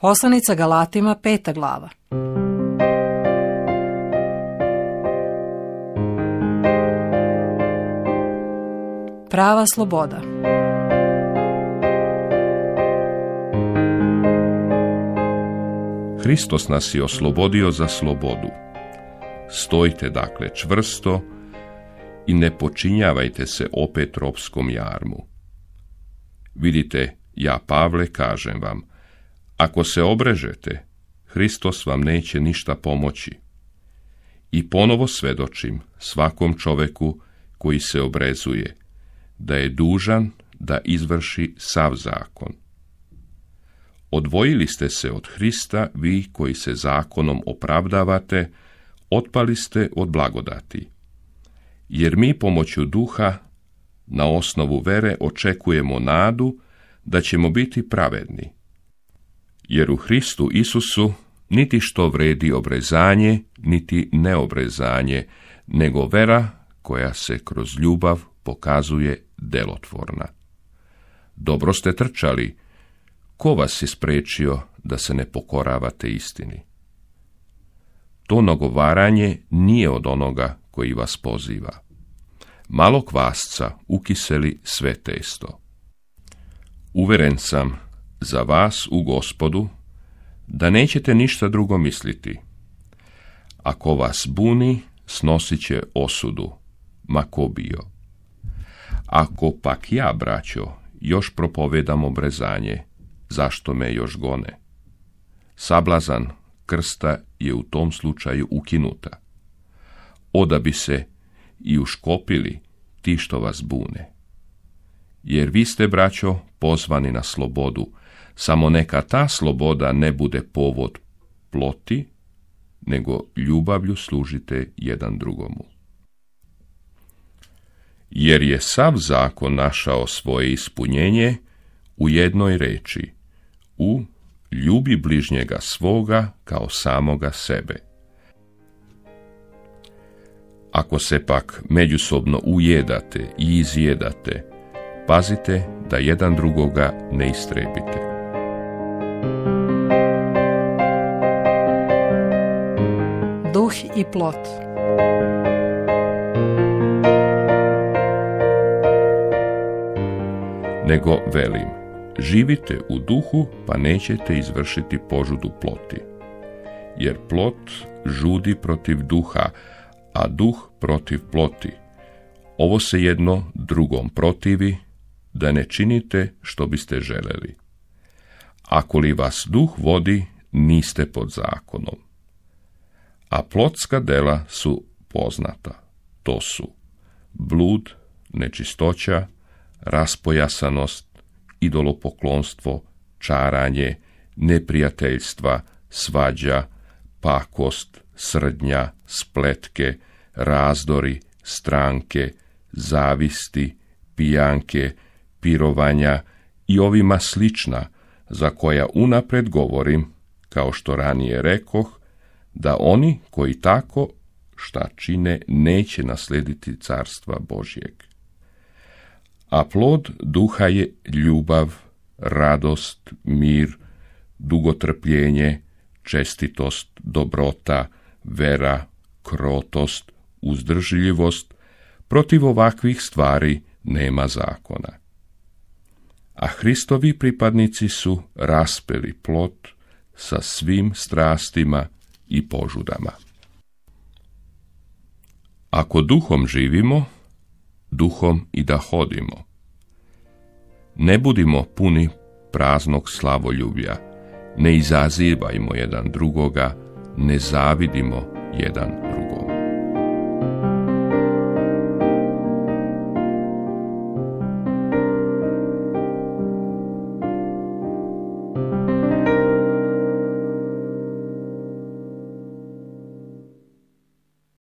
Poslanica Galatima, 5. glava. Prava sloboda. Hristos nas je oslobodio za slobodu. Stojte dakle čvrsto i ne počinjavajte se opet ropskom jarmu. Vidite, ja Pavle kažem vam, ako se obrežete, Hristos vam neće ništa pomoći. I ponovo svedočim svakom čoveku koji se obrezuje, da je dužan da izvrši sav zakon. Odvojili ste se od Hrista, vi koji se zakonom opravdavate, otpali ste od blagodati. Jer mi pomoću duha, na osnovu vere, očekujemo nadu da ćemo biti pravedni. Jer u Hristu Isusu niti što vredi obrezanje, niti neobrezanje, nego vera koja se kroz ljubav pokazuje delotvorna. Dobro ste trčali, ko vas je sprečio da se ne pokoravate istini? To nagovaranje nije od onoga koji vas poziva. Malo kvasca ukiseli sve testo. Uveren sam za vas u Gospodu da nećete ništa drugo misliti. Ako vas buni, snosit će osudu, ma ko bio. Ako pak ja, braćo, još propovedam obrezanje, zašto me još gone? Sablazan krsta je u tom slučaju ukinuta. Oda bi se i uškopili ti što vas bune. Jer vi ste, braćo, pozvani na slobodu, samo neka ta sloboda ne bude povod ploti, nego ljubavlju služite jedan drugomu. Jer je sav zakon našao svoje ispunjenje u jednoj reči, u ljubi bližnjega svoga kao samoga sebe. Ako se pak međusobno ujedate i izjedate, pazite da jedan drugoga ne istrebite. Duh i plot. Nego velim, živite u duhu, pa nećete izvršiti požudu ploti. Jer plot žudi protiv duha, a duh protiv ploti. Ovo se jedno drugom protivi, da ne činite što biste želeli. Ako li vas duh vodi, niste pod zakonom. A plotska dela su poznata. To su blud, nečistoća, raspojasanost, idolopoklonstvo, čaranje, neprijateljstva, svađa, pakost, srdnja, spletke, razdori, stranke, zavisti, pijanke, pirovanja i ovima slična, za koja unapred govorim, kao što ranije rekoh, da oni koji tako šta čine neće naslediti carstva Božjeg. A plod duha je ljubav, radost, mir, dugotrpljenje, čestitost, dobrota, vera, krotost, uzdržljivost. Protiv ovakvih stvari nema zakona. A Hristovi pripadnici su raspeli plot sa svim strastima i požudama. Ako duhom živimo, duhom i da hodimo. Ne budimo puni praznog slavoljublja, ne izazivajmo jedan drugoga, ne zavidimo jedan drugom.